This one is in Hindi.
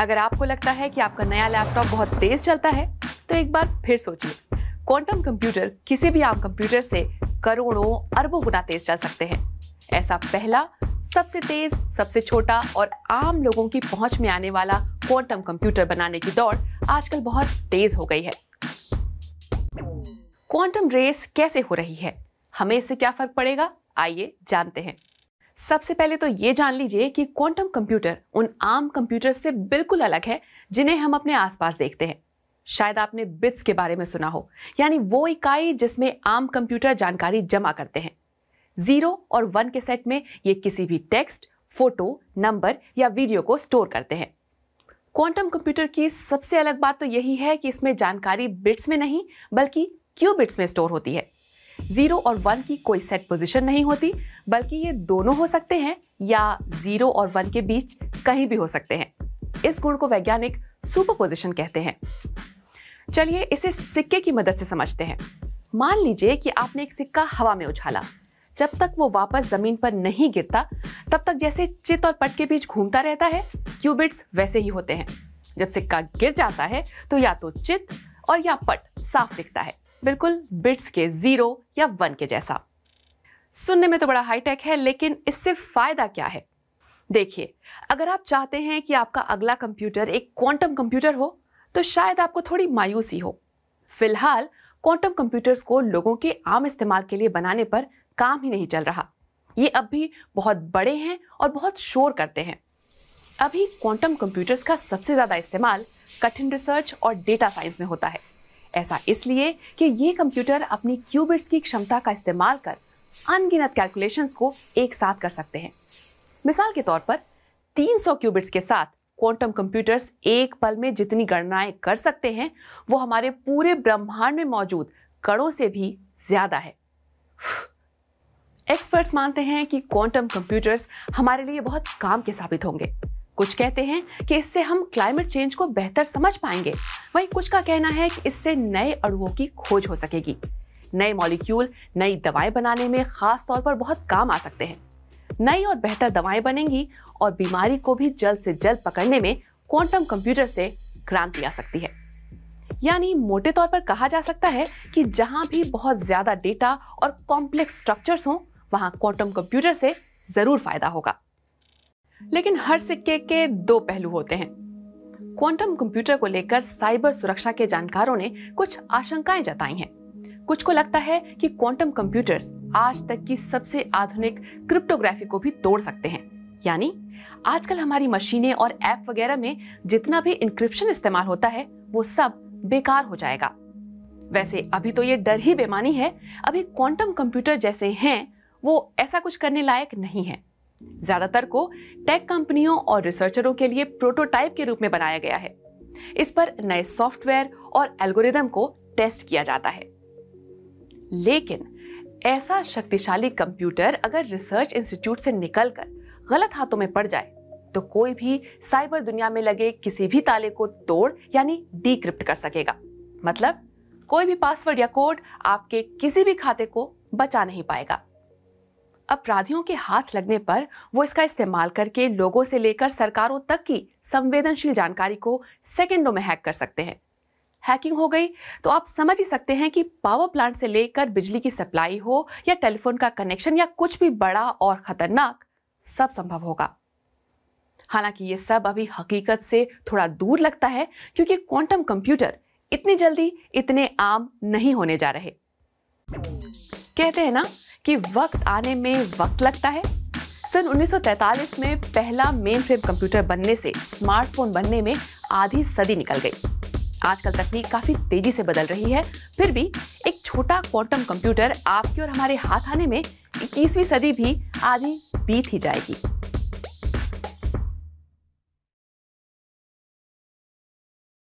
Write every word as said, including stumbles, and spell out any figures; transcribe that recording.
अगर आपको लगता है कि आपका नया लैपटॉप बहुत तेज चलता है तो एक बार फिर सोचिए, क्वांटम कंप्यूटर किसी भी आम कंप्यूटर से करोड़ों अरबों गुना तेज चल सकते हैं। ऐसा पहला, सबसे तेज, सबसे छोटा और आम लोगों की पहुंच में आने वाला क्वांटम कंप्यूटर बनाने की दौड़ आजकल बहुत तेज हो गई है। क्वांटम रेस कैसे हो रही है, हमें इससे क्या फर्क पड़ेगा, आइए जानते हैं। सबसे पहले तो ये जान लीजिए कि क्वांटम कंप्यूटर उन आम कंप्यूटर से बिल्कुल अलग है जिन्हें हम अपने आसपास देखते हैं। शायद आपने बिट्स के बारे में सुना हो, यानी वो इकाई जिसमें आम कंप्यूटर जानकारी जमा करते हैं। जीरो और वन के सेट में ये किसी भी टेक्स्ट, फोटो, नंबर या वीडियो को स्टोर करते हैं। क्वांटम कंप्यूटर की सबसे अलग बात तो यही है कि इसमें जानकारी बिट्स में नहीं बल्कि क्यूबिट्स में स्टोर होती है। जीरो और वन की कोई सेट पोजीशन नहीं होती, बल्कि ये दोनों हो सकते हैं या जीरो और वन के बीच कहीं भी हो सकते हैं। इस गुण को वैज्ञानिक सुपरपोजिशन कहते हैं। चलिए इसे सिक्के की मदद से समझते हैं। मान लीजिए कि आपने एक सिक्का हवा में उछाला, जब तक वो वापस जमीन पर नहीं गिरता तब तक जैसे चित और पट के बीच घूमता रहता है, क्यूबिट्स वैसे ही होते हैं। जब सिक्का गिर जाता है तो या तो चित और या पट साफ दिखता है, बिल्कुल बिट्स के जीरो या वन के जैसा। सुनने में तो बड़ा हाईटेक है, लेकिन इससे फायदा क्या है? देखिए, अगर आप चाहते हैं कि आपका अगला कंप्यूटर एक क्वांटम कंप्यूटर हो तो शायद आपको थोड़ी मायूसी हो। फिलहाल क्वांटम कंप्यूटर्स को लोगों के आम इस्तेमाल के लिए बनाने पर काम ही नहीं चल रहा। ये अब भी बहुत बड़े हैं और बहुत शोर करते हैं। अभी क्वांटम कंप्यूटर्स का सबसे ज़्यादा इस्तेमाल कठिन रिसर्च और डेटा साइंस में होता है। ऐसा इसलिए कि ये कंप्यूटर अपनी क्यूबिट्स की क्षमता का इस्तेमाल कर अनगिनत कैलकुलेशंस को एक साथ कर सकते हैं। मिसाल के तौर पर तीन सौ क्यूबिट्स के साथ क्वांटम कंप्यूटर्स एक पल में जितनी गणनाएं कर सकते हैं वो हमारे पूरे ब्रह्मांड में मौजूद कणों से भी ज्यादा है। एक्सपर्ट्स मानते हैं कि क्वांटम कंप्यूटर्स हमारे लिए बहुत काम के साबित होंगे। कुछ कहते हैं कि इससे हम क्लाइमेट चेंज को बेहतर समझ पाएंगे, वहीं कुछ का कहना है कि इससे नए अणुओं की खोज हो सकेगी। नए मॉलिक्यूल नई दवाएं बनाने में खास तौर पर बहुत काम आ सकते हैं। नई और बेहतर दवाएं बनेंगी और बीमारी को भी जल्द से जल्द पकड़ने में क्वांटम कंप्यूटर से क्रांति आ सकती है। यानी मोटे तौर पर कहा जा सकता है कि जहां भी बहुत ज्यादा डेटा और कॉम्प्लेक्स स्ट्रक्चर्स हों वहां क्वांटम कंप्यूटर से जरूर फायदा होगा। लेकिन हर सिक्के के दो पहलू होते हैं। क्वांटम कंप्यूटर को लेकर साइबर सुरक्षा के जानकारों ने कुछ आशंकाएं जताई हैं। कुछ को लगता है कि क्वांटम कंप्यूटर्स आज तक की सबसे आधुनिक क्रिप्टोग्राफी को भी तोड़ सकते हैं। यानी आजकल हमारी मशीनें और ऐप वगैरह में जितना भी इंक्रिप्शन इस्तेमाल होता है वो सब बेकार हो जाएगा। वैसे अभी तो ये डर ही बेमानी है। अभी क्वांटम कंप्यूटर जैसे हैं वो ऐसा कुछ करने लायक नहीं है। ज्यादातर को टेक कंपनियों और रिसर्चरों के लिए प्रोटोटाइप के रूप में बनाया गया है। इस पर नए सॉफ्टवेयर और एल्गोरिदम को टेस्ट किया जाता है। लेकिन ऐसा शक्तिशाली कंप्यूटर अगर रिसर्च इंस्टीट्यूट से निकलकर गलत हाथों में पड़ जाए तो कोई भी साइबर दुनिया में लगे किसी भी ताले को तोड़ यानी डीक्रिप्ट कर सकेगा। मतलब कोई भी पासवर्ड या कोड आपके किसी भी खाते को बचा नहीं पाएगा। अपराधियों के हाथ लगने पर वो इसका इस्तेमाल करके लोगों से लेकर सरकारों तक की संवेदनशील जानकारी को सेकंडों में हैक कर सकते हैं। हैकिंग हो गई तो आप समझ ही सकते हैं कि पावर प्लांट से लेकर बिजली की सप्लाई हो या टेलीफोन का कनेक्शन या कुछ भी बड़ा और खतरनाक, सब संभव होगा। हालांकि ये सब अभी हकीकत से थोड़ा दूर लगता है, क्योंकि क्वांटम कंप्यूटर इतनी जल्दी इतने आम नहीं होने जा रहे। कहते हैं ना कि वक्त आने में वक्त लगता है। सन उन्नीस सौ तैंतालीस में पहला मेन फ्रेम कंप्यूटर बनने से स्मार्टफोन बनने में आधी सदी निकल गई। आजकल तकनीक काफी तेजी से बदल रही है, फिर भी एक छोटा क्वांटम कंप्यूटर आपके और हमारे हाथ आने में इक्कीसवीं सदी भी आधी बीत ही जाएगी।